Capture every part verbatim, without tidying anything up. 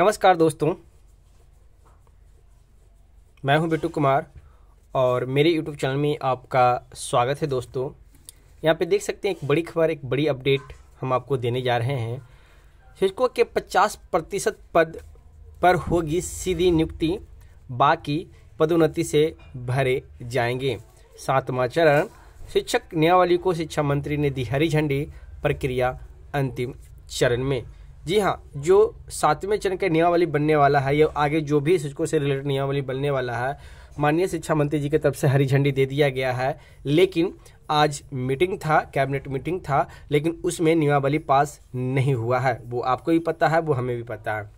नमस्कार दोस्तों, मैं हूं बिट्टू कुमार और मेरे यूट्यूब चैनल में आपका स्वागत है। दोस्तों, यहां पे देख सकते हैं एक बड़ी खबर, एक बड़ी अपडेट हम आपको देने जा रहे हैं। शिक्षकों के पचास प्रतिशत पद पर होगी सीधी नियुक्ति, बाकी पदोन्नति से भरे जाएंगे। सातवां चरण शिक्षक नियमावली को शिक्षा मंत्री ने दी हरी झंडी, प्रक्रिया अंतिम चरण में। जी हाँ, जो सातवें चरण का नियमावली बनने वाला है या आगे जो भी शिक्षकों से रिलेटेड नियमावली बनने वाला है, माननीय शिक्षा मंत्री जी की तरफ से हरी झंडी दे दिया गया है। लेकिन आज मीटिंग था, कैबिनेट मीटिंग था, लेकिन उसमें नियमावली पास नहीं हुआ है। वो आपको भी पता है, वो हमें भी पता है।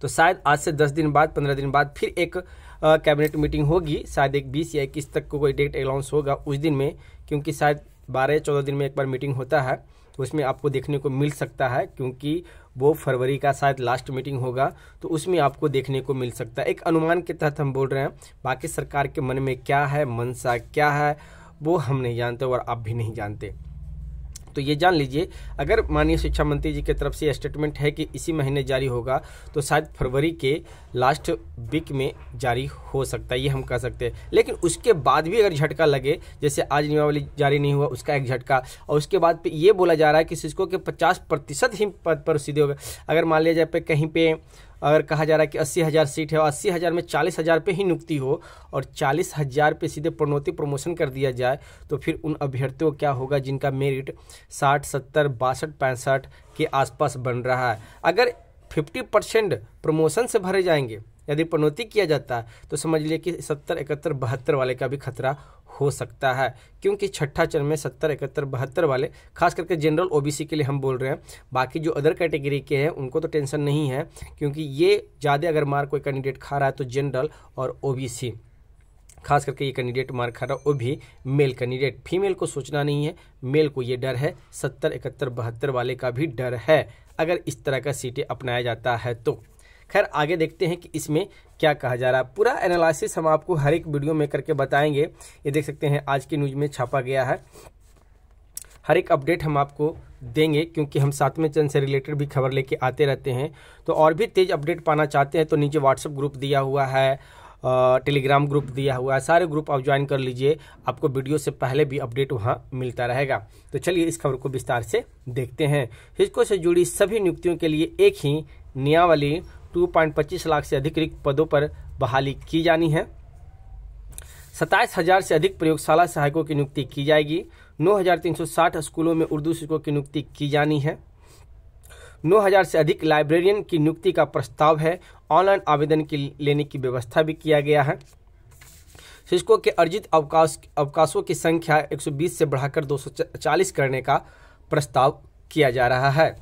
तो शायद आज से दस दिन बाद, पंद्रह दिन बाद फिर एक कैबिनेट मीटिंग होगी। शायद एक बीस या इक्कीस तक को कोई डेट अनाउंस होगा उस दिन में, क्योंकि शायद बारह या चौदह दिन में एक बार मीटिंग होता है, तो उसमें आपको देखने को मिल सकता है। क्योंकि वो फरवरी का शायद लास्ट मीटिंग होगा, तो उसमें आपको देखने को मिल सकता है। एक अनुमान के तहत हम बोल रहे हैं, बाकी सरकार के मन में क्या है, मनसा क्या है, वो हम नहीं जानते और आप भी नहीं जानते। तो ये जान लीजिए, अगर माननीय शिक्षा मंत्री जी की तरफ से स्टेटमेंट है कि इसी महीने जारी होगा, तो शायद फरवरी के लास्ट वीक में जारी हो सकता है, ये हम कह सकते हैं। लेकिन उसके बाद भी अगर झटका लगे, जैसे आज नियमावली जारी नहीं हुआ उसका एक झटका, और उसके बाद पे ये बोला जा रहा है कि शिक्षकों के पचास प्रतिशत ही पद पर सीधे हो गए। अगर मान लिया जाए पे कहीं पर अगर कहा जा रहा है कि अस्सी हज़ार सीट है और अस्सी हज़ार में चालीस हज़ार पे ही नियुक्ति हो और चालीस हज़ार पे सीधे प्रोन्नति प्रमोशन कर दिया जाए, तो फिर उन अभ्यर्थियों क्या होगा जिनका मेरिट साठ सत्तर बासठ पैंसठ के आसपास बन रहा है। अगर फिफ्टी परसेंट प्रमोशन से भरे जाएंगे, यदि प्रोन्नति किया जाता है, तो समझ लिए कि सत्तर इकहत्तर बहत्तर वाले का भी खतरा हो सकता है। क्योंकि छठा चरण में सत्तर इकहत्तर बहत्तर वाले, खास करके जनरल ओबीसी के लिए हम बोल रहे हैं, बाकी जो अदर कैटेगरी के हैं उनको तो टेंशन नहीं है, क्योंकि ये ज़्यादा अगर मार कोई कैंडिडेट खा रहा है तो जनरल और ओबीसी, खास करके ये कैंडिडेट मार खा रहा है, वो भी मेल कैंडिडेट। फीमेल को सोचना नहीं है, मेल को ये डर है, सत्तर इकहत्तर बहत्तर वाले का भी डर है अगर इस तरह का सीटें अपनाया जाता है तो। खैर, आगे देखते हैं कि इसमें क्या कहा जा रहा है। पूरा एनालिसिस हम आपको हर एक वीडियो में करके बताएंगे। ये देख सकते हैं आज की न्यूज़ में छापा गया है, हर एक अपडेट हम आपको देंगे, क्योंकि हम सातवें चरण से रिलेटेड भी खबर लेके आते रहते हैं। तो और भी तेज़ अपडेट पाना चाहते हैं तो नीचे व्हाट्सएप ग्रुप दिया हुआ है, टेलीग्राम ग्रुप दिया हुआ है, सारे ग्रुप आप ज्वाइन कर लीजिए, आपको वीडियो से पहले भी अपडेट वहाँ मिलता रहेगा। तो चलिए इस खबर को विस्तार से देखते हैं। शिक्षकों से जुड़ी सभी नियुक्तियों के लिए एक ही नियमावली, दो पॉइंट पच्चीस लाख से अधिक रिक्त पदों पर बहाली की जानी है। सताईस हजार से अधिक प्रयोगशाला सहायकों की नियुक्ति की जाएगी। नौ हज़ार तीन सौ साठ स्कूलों में उर्दू शिक्षकों की नियुक्ति की जानी है। नौ हज़ार से अधिक लाइब्रेरियन की नियुक्ति का प्रस्ताव है। ऑनलाइन आवेदन की लेने की व्यवस्था भी किया गया है। शिक्षकों के अर्जित अवकाश अवकाशों की संख्या एक सौ बीस से बढ़ाकर दो सौ चालीस करने का प्रस्ताव किया जा रहा है।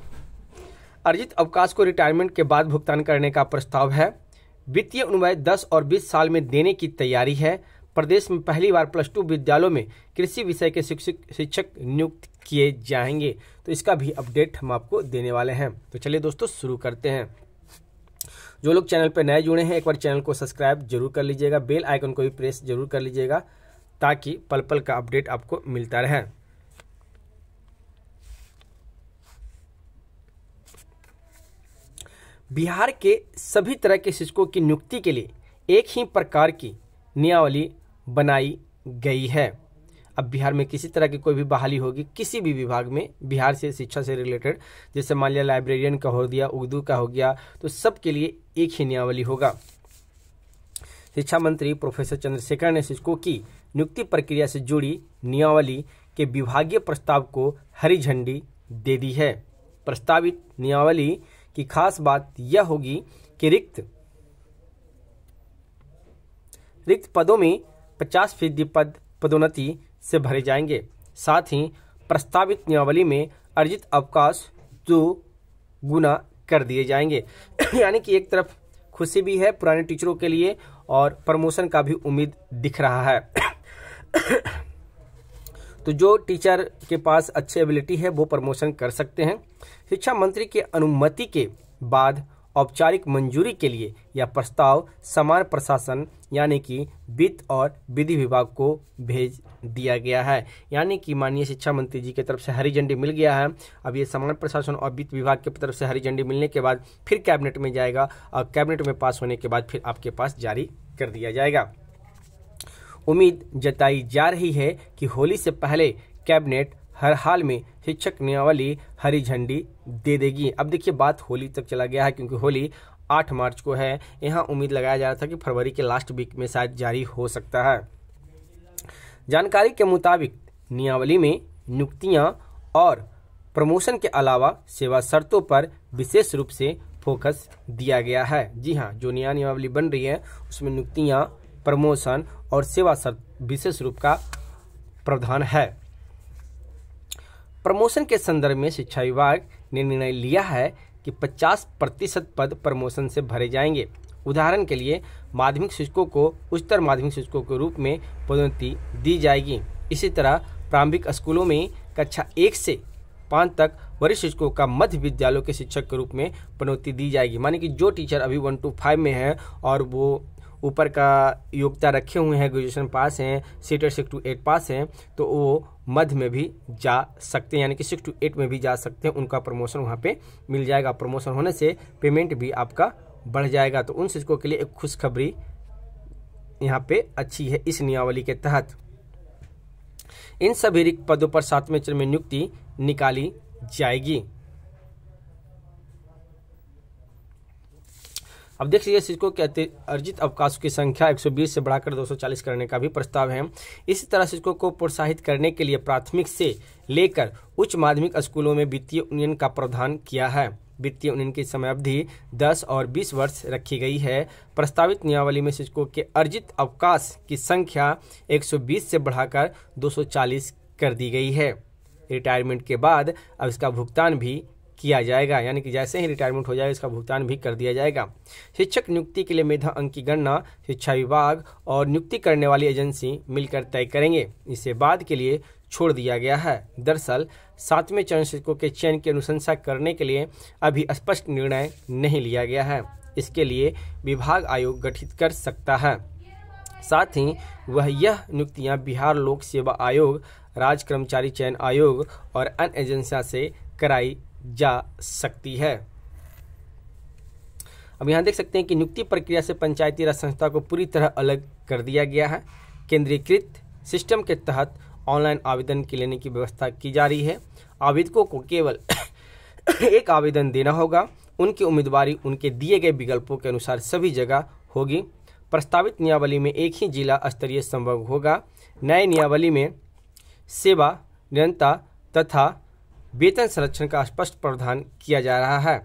अर्जित अवकाश को रिटायरमेंट के बाद भुगतान करने का प्रस्ताव है। वित्तीय अनुदान दस और बीस साल में देने की तैयारी है। प्रदेश में पहली बार प्लस टू विद्यालयों में कृषि विषय के शिक्षक शिक्षक नियुक्त किए जाएंगे। तो इसका भी अपडेट हम आपको देने वाले हैं। तो चलिए दोस्तों शुरू करते हैं। जो लोग चैनल पर नए जुड़े हैं, एक बार चैनल को सब्सक्राइब जरूर कर लीजिएगा, बेल आइकन को भी प्रेस जरूर कर लीजिएगा, ताकि पल पल का अपडेट आपको मिलता रहे। बिहार के सभी तरह के शिक्षकों की नियुक्ति के लिए एक ही प्रकार की नियमावली बनाई गई है। अब बिहार में किसी तरह की कोई भी बहाली होगी किसी भी विभाग में, बिहार से शिक्षा से रिलेटेड, जैसे मान लिया लाइब्रेरियन का हो दिया, उर्दू का हो गया, तो सब के लिए एक ही नियमावली होगा। शिक्षा मंत्री प्रोफेसर चंद्रशेखर ने शिक्षकों की नियुक्ति प्रक्रिया से जुड़ी नियमावली के विभागीय प्रस्ताव को हरी झंडी दे दी है। प्रस्तावित नियमावली की खास बात यह होगी कि रिक्त रिक्त पदों में पचास फीसदी पद पदोन्नति से भरे जाएंगे। साथ ही प्रस्तावित नियमावली में अर्जित अवकाश दो गुना कर दिए जाएंगे। यानी कि एक तरफ खुशी भी है पुराने टीचरों के लिए और प्रमोशन का भी उम्मीद दिख रहा है। तो जो टीचर के पास अच्छी एबिलिटी है वो प्रमोशन कर सकते हैं। शिक्षा मंत्री के अनुमति के बाद औपचारिक मंजूरी के लिए यह प्रस्ताव समान प्रशासन यानी कि वित्त और विधि विभाग को भेज दिया गया है। यानी कि माननीय शिक्षा मंत्री जी की तरफ से हरी झंडी मिल गया है। अब ये समान प्रशासन और वित्त विभाग की तरफ से हरी झंडी मिलने के बाद फिर कैबिनेट में जाएगा और कैबिनेट में पास होने के बाद फिर आपके पास जारी कर दिया जाएगा। उम्मीद जताई जा रही है कि होली से पहले कैबिनेट हर हाल में शिक्षक नियमावली हरी झंडी दे देगी। अब देखिए बात होली तक चला गया है क्योंकि होली आठ मार्च को है। यहाँ उम्मीद लगाया जा रहा था कि फरवरी के लास्ट वीक में शायद जारी हो सकता है। जानकारी के मुताबिक नियमावली में नियुक्तियाँ और प्रमोशन के अलावा सेवा शर्तों पर विशेष रूप से फोकस दिया गया है। जी हाँ, जो नया नियमावली बन रही है उसमें नियुक्तियाँ, प्रमोशन और सेवा शर्त विशेष रूप का प्रावधान है। प्रमोशन के संदर्भ में शिक्षा विभाग ने निर्णय लिया है कि पचास प्रतिशत पद प्रमोशन से भरे जाएंगे। उदाहरण के लिए माध्यमिक शिक्षकों को उच्चतर माध्यमिक शिक्षकों के रूप में पदोन्नति दी जाएगी। इसी तरह प्रारंभिक स्कूलों में कक्षा एक से पाँच तक वरिष्ठ शिक्षकों का मध्य विद्यालयों के शिक्षक के रूप में पदोन्नति दी जाएगी। माने कि जो टीचर अभी वन टू फाइव में हैं और वो ऊपर का योग्यता रखे हुए हैं, ग्रेजुएशन पास हैं, CTET six to eight pass हैं, तो वो मध्य में भी जा सकते हैं, यानी कि सिक्स टू एट में भी जा सकते हैं। उनका प्रमोशन वहाँ पे मिल जाएगा। प्रमोशन होने से पेमेंट भी आपका बढ़ जाएगा। तो उन शिक्षकों के लिए एक खुशखबरी यहाँ पे अच्छी है इस नियमावली के तहत। इन सभी रिक्त पदों पर सातवें चरण में नियुक्ति निकाली जाएगी। अब देख लीजिए, शिक्षकों के अर्जित अवकाश की संख्या एक सौ बीस से बढ़ाकर दो सौ चालीस करने का भी प्रस्ताव है। इसी तरह शिक्षकों को प्रोत्साहित करने के लिए प्राथमिक से लेकर उच्च माध्यमिक स्कूलों में वित्तीय उन्नयन का प्रावधान किया है। वित्तीय उन्नयन की समयावधि दस और बीस वर्ष रखी गई है। प्रस्तावित नियमावली में शिक्षकों के अर्जित अवकाश की संख्या एक सौ बीस से बढ़ाकर दो सौ चालीस कर दी गई है। रिटायरमेंट के बाद अब इसका भुगतान भी किया जाएगा, यानी कि जैसे ही रिटायरमेंट हो जाएगा इसका भुगतान भी कर दिया जाएगा। शिक्षक नियुक्ति के लिए मेधा अंक की गणना शिक्षा विभाग और नियुक्ति करने वाली एजेंसी मिलकर तय करेंगे। इसे बाद के लिए छोड़ दिया गया है। दरअसल सातवें चरण शिक्षकों के चयन की अनुशंसा करने के लिए अभी स्पष्ट निर्णय नहीं लिया गया है। इसके लिए विभाग आयोग गठित कर सकता है। साथ ही वह यह नियुक्तियाँ बिहार लोक सेवा आयोग, राज्य कर्मचारी चयन आयोग और अन्य एजेंसियों से कराई जा सकती है। अब यहाँ देख सकते हैं कि नियुक्ति प्रक्रिया से पंचायती राज संस्था को पूरी तरह अलग कर दिया गया है। केंद्रीकृत सिस्टम के तहत ऑनलाइन आवेदन के लेने की व्यवस्था की जा रही है। आवेदकों को केवल एक आवेदन देना होगा। उनकी उम्मीदवारी उनके दिए गए विकल्पों के अनुसार सभी जगह होगी। प्रस्तावित नियमावली में एक ही जिला स्तरीय संभव होगा। नए नियमावली में सेवा निरंतरता तथा वेतन संरक्षण का स्पष्ट प्रावधान किया जा रहा है।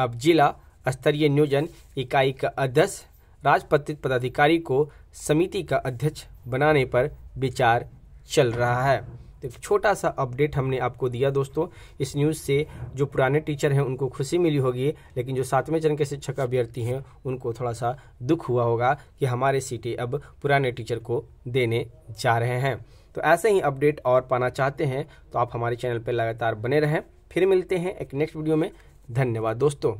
अब जिला स्तरीय नियोजन इकाई का अध्यक्ष राजपत्रित पदाधिकारी को समिति का अध्यक्ष बनाने पर विचार चल रहा है। तो छोटा सा अपडेट हमने आपको दिया दोस्तों। इस न्यूज़ से जो पुराने टीचर हैं उनको खुशी मिली होगी, लेकिन जो सातवें चरण के शिक्षक अभ्यर्थी हैं उनको थोड़ा सा दुख हुआ होगा कि हमारे सीटें अब पुराने टीचर को देने जा रहे हैं। तो ऐसे ही अपडेट और पाना चाहते हैं तो आप हमारे चैनल पर लगातार बने रहें। फिर मिलते हैं एक नेक्स्ट वीडियो में। धन्यवाद दोस्तों।